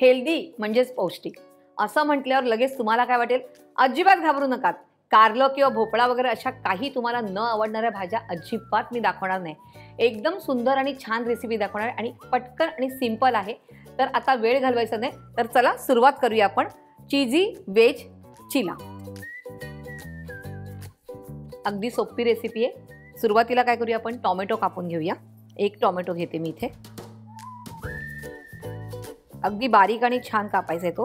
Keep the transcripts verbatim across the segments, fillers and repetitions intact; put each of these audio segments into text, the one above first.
Healthy म्हणजेच पौष्टिक असं म्हटल्यावर लगेच तुम्हाला काय वाटेल? अजिबात घाबरू नका। कारलं किंवा भोपळा वगैरे अशा काही तुम्हाला न आवडणाऱ्या भाज्या अजिबात मी दाखवणार नाही। एकदम सुंदर आणि छान रेसिपी दाखवणार आणि पटकन आणि सिंपल आहे। तर आता वेळ घालवायचा नाही, तर चला सुरुवात करूया आपण चीजी वेज चिला। अगदी सोपी रेसिपी आहे। सुरुवातीला काय करूया आपण टोमॅटो कापून घेऊया। एक टोमॅटो घेते मी इथे, अगदी बारीक आणि छान कापायचा आहे तो।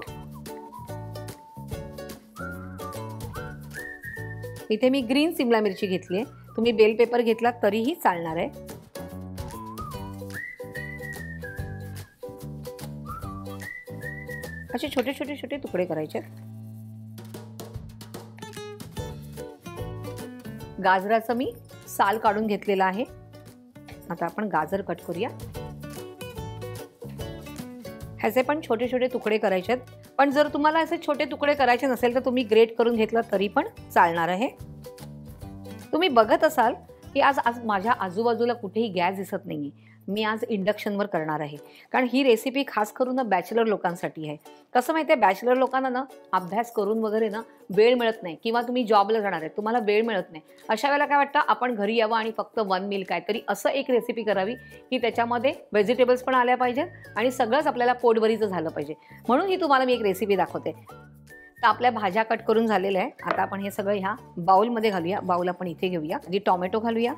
इथे मी ग्रीन सिमला मिरची घेतली आहे, तुम्ही बेल पेपर घेतला तरीही चालणार आहे। असे छोटे छोटे छोटे तुकडे करायचे। गाजराचा मी साल काढून घेतलेला आहे, आता आपण गाजर कट करूया। असे पण छोटे छोटे तुकडे करायचे आहेत, पण जर तुम्हाला असे छोटे तुकडे करायचे नसेल तर तुम्ही ग्रेट करून घेतला तरी पण चालणार आहे। तुम्ही बघत असाल की आज आज माझ्या आजूबाजूला कुठेही गॅस दिसत नाही। मी आज इंडक्शनवर करणार आहे, कारण ही रेसिपी खास करून बॅचलर लोकांसाठी आहे। कसं माहिती आहे, बॅचलर लोकांना ना अभ्यास करून वगैरे ना वेळ मिळत नाही, किंवा तुम्ही जॉबला जाणार आहे तुम्हाला वेळ मिळत नाही। अशा वेळेला काय वाटतं, आपण घरी यावं आणि फक्त वन मील काहीतरी असं एक रेसिपी करावी की त्याच्यामध्ये व्हेजिटेबल्स पण आल्या पाहिजेत आणि सगळंच आपल्याला पोटभरीचं झालं पाहिजे। म्हणून ही तुम्हाला मी एक रेसिपी दाखवते। तर आपल्या भाज्या कट करून झालेल्या आहे, आता आपण हे सगळं ह्या बाउलमध्ये घालूया। बाउल आपण इथे घेऊया, आधी टोमॅटो घालूया,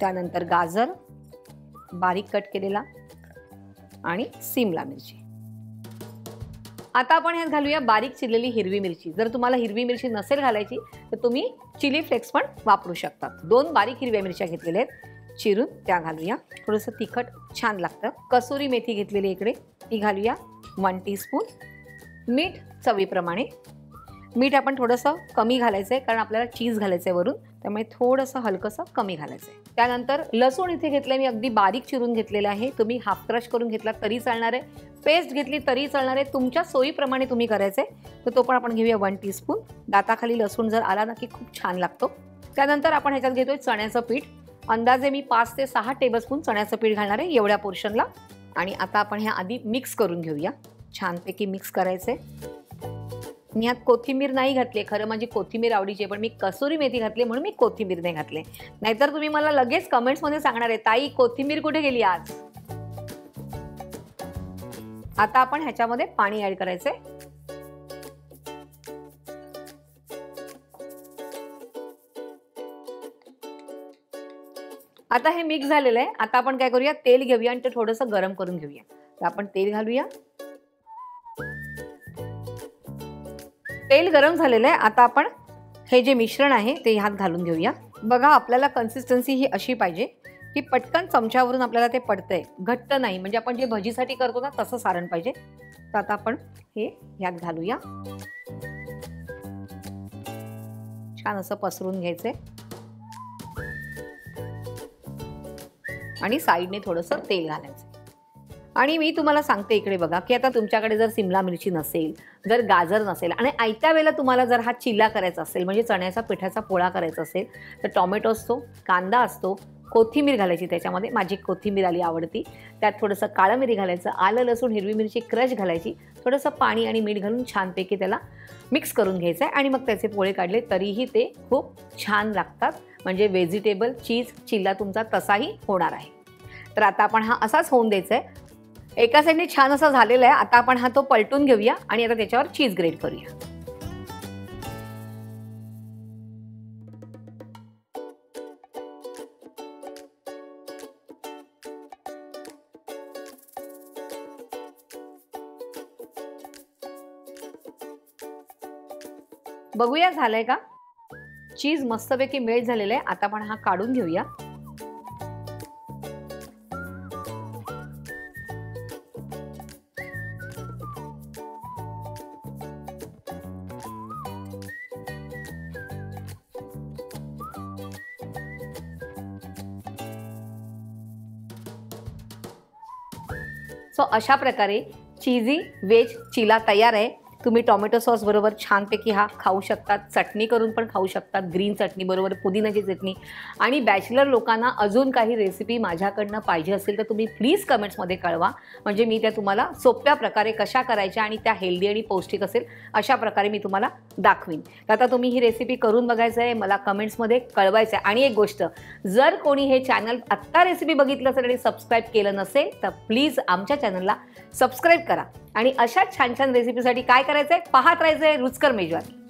त्यानंतर गाजर बारीक कट केलेला आणि सिमला मिरची। आता आपण यात घालूया बारीक चिरलेली हिरवी मिरची। जर तुम्हाला हिरवी मिरची नसेल घालायची तर तुम्ही चिली फ्लेक्स पण वापरू शकता। दोन बारीक हिरव्या मिरच्या घेतलेल्या आहेत चिरून, त्या घालूया। थोडंसं तिखट छान लागतं। कसुरी मेथी घेतलेली इकडे, ती घालूया वन टीस्पून। मीठ चवीप्रमाणे, मीठ आपण थोडंसं कमी घालायचं आहे कारण आपल्याला चीज घालायचं आहे वरून, त्यामुळे थोडंसं हलकंसं कमी घालायचं आहे। त्यानंतर लसूण इथे घेतलं मी, अगदी बारीक चिरून घेतलेलं आहे। तुम्ही हाफ क्रश करून घेतला तरी चालणार आहे, पेस्ट घेतली तरी चालणार आहे, तुमच्या सोयीप्रमाणे तुम्ही करायचं आहे। तर तो पण आपण घेऊया वन टीस्पून। दाताखाली लसूण जर आला ना की खूप छान लागतो। त्यानंतर आपण ह्याच्यात घेतोय चण्याचं पीठ, अंदाजे मी पाच ते सहा टेबलस्पून चण्याचं पीठ घालणार आहे एवढ्या पोर्शनला। आणि आता आपण ह्या आधी मिक्स करून घेऊया, छानपैकी मिक्स करायचं आहे। मी यात कोथिंबीर नाही घातली, खरं माझी कोथिंबीर आवडीची आहे पण मी कसुरी मेथी घातली म्हणून मी कोथिंबीर नाही घातली, नाहीतर तुम्ही मला लगेच कमेंट्समध्ये सांगणार आहे ताई कोथिंबीर कुठे गेली आज। आता आपण ह्याच्यामध्ये पाणी ऍड करायचंय। आता हे मिक्स झालेलं आहे, आता आपण काय करूया तेल घेऊया आणि ते थोडंसं गरम करून घेऊया। तर आपण तेल घालूया, तेल गरम झालेलं आहे। आता आपण हे जे मिश्रण आहे ते ह्यात घालून घेऊया। बघा आपल्याला कन्सिस्टन्सी ही अशी पाहिजे की पटकन चमच्यावरून आपल्याला ते पडतंय, घट्ट नाही, म्हणजे आपण जे भजीसाठी करतो ना तसं सारण पाहिजे। तर आता आपण हे ह्यात घालूया, छान असं पसरून घ्यायचंय आणि साईडने थोडंसं तेल घालायचं। आणि मी तुम्हाला सांगते इकडे बघा की आता तुमच्याकडे जर सिमला मिरची नसेल, जर गाजर नसेल आणि आयत्या वेळेला तुम्हाला जर हा चिला करायचा असेल म्हणजे चण्याचा पिठाचा पोळा करायचा असेल तर टोमॅटो असतो, कांदा असतो, कोथिंबीर घालायची त्याच्यामध्ये। माझी कोथिंबीर आली आवडती, त्यात थोडंसं काळं मिरी घालायचं, आलं लसूण हिरवी मिरची क्रश घालायची, थोडंसं पाणी आणि मीठ घालून छानपैकी त्याला मिक्स करून घ्यायचं आहे। आणि मग त्याचे पोळे काढले तरीही ते खूप छान लागतात, म्हणजे व्हेजिटेबल चीज चिला तुमचा तसाही होणार आहे। तर आता आपण हा असाच होऊन द्यायचा आहे। एका साईडने छान असा झालेला आहे, आता आपण हा तो पलटून घेऊया आणि आता त्याच्यावर चीज ग्रेट करूया। बघूया झालंय का, चीज मस्तपैकी मेल्ट झालेलं आहे। आता आपण हा काढून घेऊया। सो so, अशा प्रकारे चीजी वेज चिला तयार आहे। तुम्ही टॉमॅटो सॉस बरोबर छानपैकी हा खाऊ शकतात, चटणी करून पण खाऊ शकतात, ग्रीन चटणी बरोबर पुदिन्याची चटणी। आणि बॅचलर लोकांना अजून काही रेसिपी माझ्याकडनं पाहिजे असेल तर तुम्ही प्लीज कमेंट्स मध्ये कळवा, म्हणजे मी त्या तुम्हाला सोप्या प्रकारे कशा करायच्या आणि त्या हेल्दी आणि पौष्टिक असेल अशा प्रकारे मी तुम्हाला दाखवीन। आता तुम्ही ही रेसिपी करून बघायचं आहे, मला कमेंट्स मध्ये कळवायचं आहे। आणि एक गोष्ट, जर कोणी हे चॅनल आत्ता रेसिपी बघितलं असेल आणि सबस्क्राइब केलं नसेल तर प्लीज आमच्या चॅनलला सबस्क्राइब करा आणि अशा छान छान रेसिपीसाठी काय करायचंय पाहत राहायचंय रुचकर मेजवानी।